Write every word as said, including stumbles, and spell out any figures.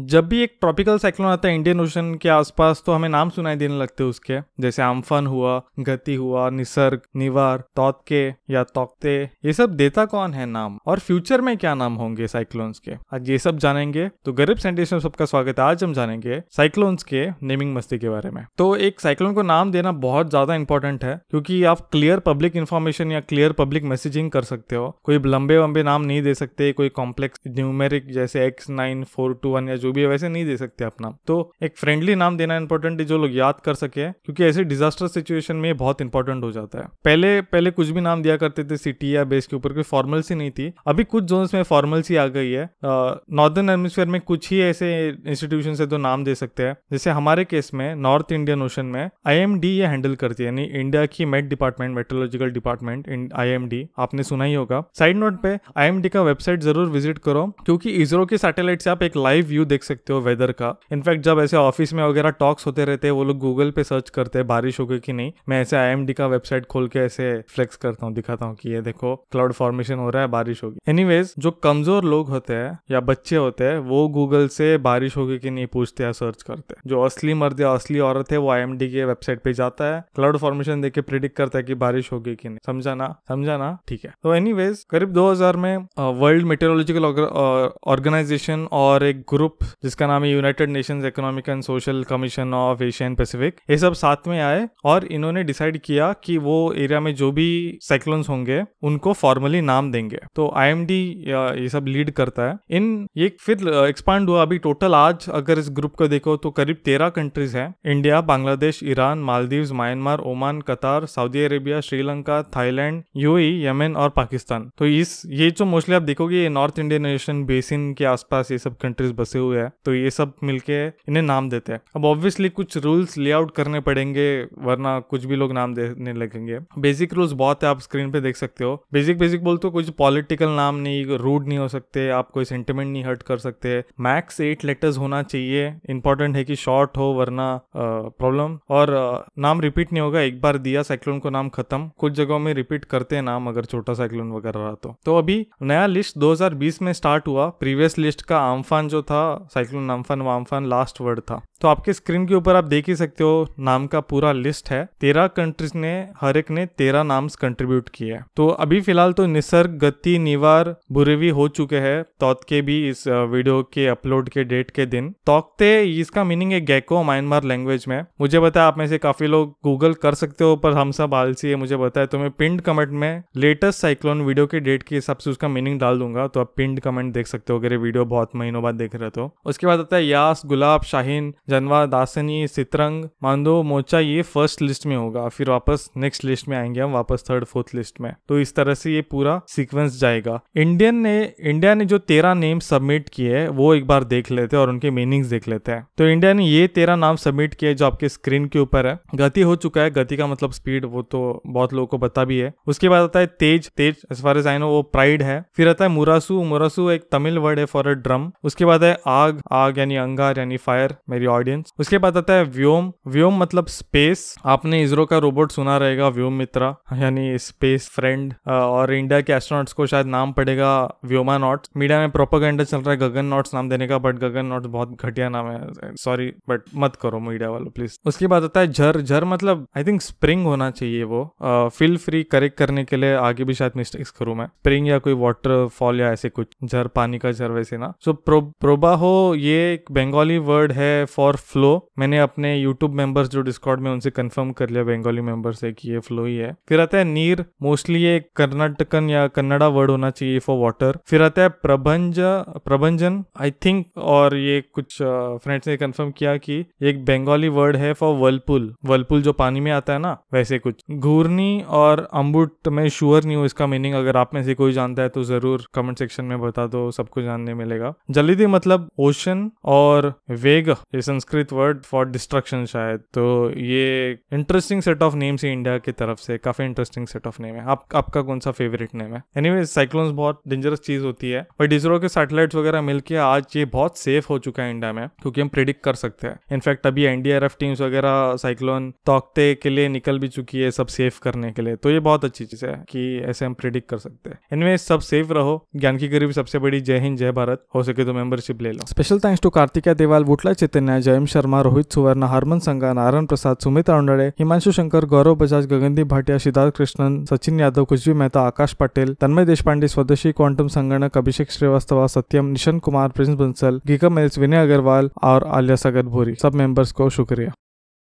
जब भी एक ट्रॉपिकल साइक्लोन आता है इंडियन ओशन के आसपास तो हमें नाम सुनाई देने लगते हैं उसके, जैसे आमफन हुआ, गति हुआ, निसर्ग, निवार, तौकते या तौकते। ये सब देता कौन है नाम और फ्यूचर में क्या नाम होंगे साइक्लोन्स के, आज ये सब जानेंगे। तो गरीब साइंटिस्ट में सबका स्वागत है। आज हम जानेंगे साइक्लोन्स के नेमिंग मस्ती के बारे में। तो एक साइक्लोन को नाम देना बहुत ज्यादा इंपॉर्टेंट है क्योंकि आप क्लियर पब्लिक इन्फॉर्मेशन या क्लियर पब्लिक मैसेजिंग कर सकते हो। कोई लंबे वंबे नाम नहीं दे सकते, कोई कॉम्प्लेक्स न्यूमेरिक जैसे X nine four two one या भी वैसे नहीं दे सकते अपना। तो एक फ्रेंडली नाम देना इंपॉर्टेंट है जो लोग याद कर सके, क्योंकि ऐसे डिजास्टर सिचुएशन में बहुत इंपॉर्टेंट हो जाता है। पहले पहले कुछ भी नाम दिया करते थे सिटी या बेस के ऊपर, कोई फॉर्मल्सी नहीं थी। अभी कुछ जोन्स में फॉर्मल्सी आ गई है। नॉर्दर्न हेमिस्फीयर में कुछ ही ऐसे इंस्टीट्यूशन है जो नाम दे सकते हैं, जैसे हमारे केस में नॉर्थ इंडियन ओशन में आई एम डी ये हैंडल करती है, यानी इंडिया की met department, meteorological department, I M D आपने सुना ही होगा। साइड नोट पे आई एम डी का वेबसाइट जरूर विजिट करो क्योंकि इसरो के सैटेलाइट से आप एक लाइव व्यू देख सकते हो वेदर का। इनफैक्ट जब ऐसे ऑफिस में वगैरह टॉक्स होते रहते हैं, वो लोग गूगल पे सर्च करते हैं बारिश हो गई कि नहीं। मैं ऐसे आईएमडी का वेबसाइट खोल के ऐसे फ्लेक्स करता हूँ, दिखाता हूँ कि ये देखो क्लाउड फॉर्मेशन हो रहा है, बारिश होगी। एनीवेज जो कमजोर लोग होते हैं या बच्चे होते हैं वो गूगल से बारिश होगी कि नहीं पूछते या सर्च करते। जो असली मर्द या असली औरत है वो आईएमडी के वेबसाइट पे जाता है, क्लाउड फॉर्मेशन देख के प्रिडिक्ट करता है कि बारिश होगी कि नहीं। समझाना समझाना ठीक है। तो एनीवेज करीब दो हज़ार में वर्ल्ड मेटेरोलॉजिकल ऑर्गेनाइजेशन और एक ग्रुप जिसका नाम है United Nations Economic and Social Commission of Asian Pacific, ये सब साथ में आए और इन्होंने डिसाइड किया कि वो एरिया में जो भी साइक्लोन्स होंगे उनको फॉर्मली नाम देंगे। तो आईएमडी ये सब लीड करता है। इन ये फिर एक्सपांड हुआ। अभी टोटल आज अगर इस ग्रुप को देखो तो करीब तेरह कंट्रीज हैं। India, Bangladesh, Iran, Maldives, Myanmar, Oman, Qatar, Saudi Arabia, Sri Lanka, Thailand, UAE, Yemen और पाकिस्तान। तो इस ये जो मोस्टली आप देखोगे नॉर्थ इंडियन ओशन बेसिन के आसपास ये सब कंट्रीज बसे हुए हैं। तो ये सब मिलके इन्हें नाम देते हैं। अब ऑब्वियसली कुछ रूल्स लेआउट करने पड़ेंगे वरना कुछ भी लोग नाम देने लगेंगे। बेसिक रूल्स बहुत है, आप स्क्रीन पे देख सकते हो। बेसिक बेसिक बोलते हो कुछ पॉलिटिकल नाम नहीं, रूड नहीं हो सकते, आप कोई सेंटिमेंट नहीं हर्ट कर सकते। मैक्स एट लेटर्स होना चाहिए, इंपॉर्टेंट है कि शॉर्ट हो वरना प्रॉब्लम। और आ, नाम रिपीट नहीं होगा, एक बार दिया साइक्लोन को नाम खत्म। कुछ जगहों में रिपीट करते हैं नाम अगर छोटा साइक्लोन वगैरह रहा तो। तो अभी नया लिस्ट दो हजार बीस में स्टार्ट हुआ। प्रीवियस लिस्ट का आमफान जो था साइक्लोन आमफान वामफान लास्ट वर्ड था। तो आपके स्क्रीन के ऊपर आप देख ही सकते हो नाम का पूरा लिस्ट है। तेरह कंट्रीज ने हर एक ने तेरह नाम्स कंट्रीब्यूट किए हैं। तो अभी फिलहाल तो निसर्ग, गति, निवार, बुरेवी हो चुके हैं। तौकते भी इस वीडियो के अपलोड के डेट के दिन। तौकते इसका मीनिंग है गैको म्यांमार लैंग्वेज में। मुझे पता है आप में से काफी लोग गूगल कर सकते हो पर हम सब आलसी है मुझे पता है। तो मैं पिंड कमेंट में लेटेस्ट साइक्लोन वीडियो के डेट के हिसाब से उसका मीनिंग डाल दूंगा, तो आप पिंड कमेंट देख सकते हो अगर ये वीडियो बहुत महीनों बाद देख रहे हो। उसके बाद आता है यास, गुलाब, शाहीन, जनवा, दासनी, सितरंग, मांदो, मोचा। ये फर्स्ट लिस्ट में होगा, फिर वापस नेक्स्ट लिस्ट में आएंगे हम, वापस थर्ड फोर्थ लिस्ट में। तो इस तरह से ये पूरा सीक्वेंस जाएगा। इंडियन ने इंडिया ने जो तेरह नेम सबमिट किए हैं वो एक बार देख लेते हैं और उनके मीनिंग्स देख लेते हैं। तो इंडिया ने ये तेरह नाम सबमिट किए जो आपके स्क्रीन के ऊपर है। गति हो चुका है, गति का मतलब स्पीड, वो तो बहुत लोगों को पता भी है। उसके बाद आता है Tej, Tej as far as I know वो प्राइड है। फिर आता है मुरासू, मुरासू एक तमिल वर्ड है फॉर अ ड्रम। उसके बाद है आग, आग यानी अंगार यानी फायर मेरी ऑडियंस। उसके बाद आता है व्योम, व्योम मतलब स्पेस। आपने इसरो का रोबोट सुना रहेगा व्योम मित्रा यानी स्पेस फ्रेंड, और इंडिया के एस्ट्रोनॉट्स को शायद नाम पड़ेगा व्योमानॉट्स। मीडिया में प्रोपेगेंडा चल रहा है गगन नॉट्स नाम देने का, बट गगन नॉट्स बहुत घटिया नाम है, सॉरी बट मत करो मीडिया वालों प्लीज। उसके बाद आता है झर, झर मतलब आई थिंक स्प्रिंग होना चाहिए वो। फील फ्री करेक्ट करने के लिए, आगे भी शायद मिस्टेक्स करूं मैं। स्प्रिंग या कोई वाटरफॉल या ऐसे कुछ, झर पानी का झर वैसे ना। सो प्रोबा हो, ये एक बंगाली वर्ड है फॉर फ्लो। मैंने अपने यूट्यूब मेंबर्स जो डिस्कॉर्ड में उनसे कंफर्म कर लिया बंगाली मेंबर्स से कि ये फ्लो ही है। फिर आता है नीर, मोस्टली ये कर्नाटकन या कन्नड़ा वर्ड होना चाहिए फॉर वाटर। फिर आता है प्रभंजन, प्रभंजन आई थिंक, और ये कुछ फ्रेंड्स ने कंफर्म किया कि एक बंगाली वर्ड है फॉर वर्लपूल, वर्लपूल जो पानी में आता है ना वैसे कुछ। घूर्नी और अम्बुट में श्योर नहीं हो इसका मीनिंग, अगर आप में से कोई जानता है तो जरूर कमेंट सेक्शन में बता दो, सबको जानने मिलेगा। जल्दी मतलब ओशन और वेग संस्कृत वर्ड फॉर डिस्ट्रक्शन शायद। तो ये इंटरेस्टिंग सेट ऑफ नेम्स है इंडिया की तरफ से, काफी इंटरेस्टिंग सेट ऑफ नेम है। आप, आपका कौन सा फेवरेट नेम है? एनीवे साइक्लोन्स बहुत डेंजरस चीज होती है, बट इसरो के सैटेलाइट्स वगैरह मिलके आज ये बहुत सेफ हो चुका है इंडिया में क्योंकि हम प्रेडिक्ट कर सकते हैं। इनफैक्ट अभी एनडीआरएफ टीम्स वगैरह साइक्लोन तौकते के लिए निकल भी चुकी है सब सेफ करने के लिए। तो ये बहुत अच्छी चीज है कि ऐसे हम प्रेडिक्ट कर सकते हैं। एनीवे सब सेफ रहो। ज्ञान की गरीब सबसे बड़ी जय हिंद जय भारत। हो सके तो मेंबरशिप ले लो। Special thanks to Kartika Deval, Vutla चैतन्य, जयम शर्मा, रोहित सुवर्ण, हारमन संगा, नारायण प्रसाद, सुमित अरुणाड़े, हिमांशु शंकर, गौरव बजाज, गगनदीप भाटिया, सिद्धार्थ कृष्णन, सचिन यादव, कुजवी मेहता, आकाश पटेल, तन्मय देशपांडे, स्वदेशी क्वांटम संगणक, अभिषेक श्रीवास्तव, सत्यम, निशन कुमार, प्रिंस बंसल, गीका मेल्स, विनय अग्रवाल और आलिया सगत भूरी सब मेंबर्स को शुक्रिया।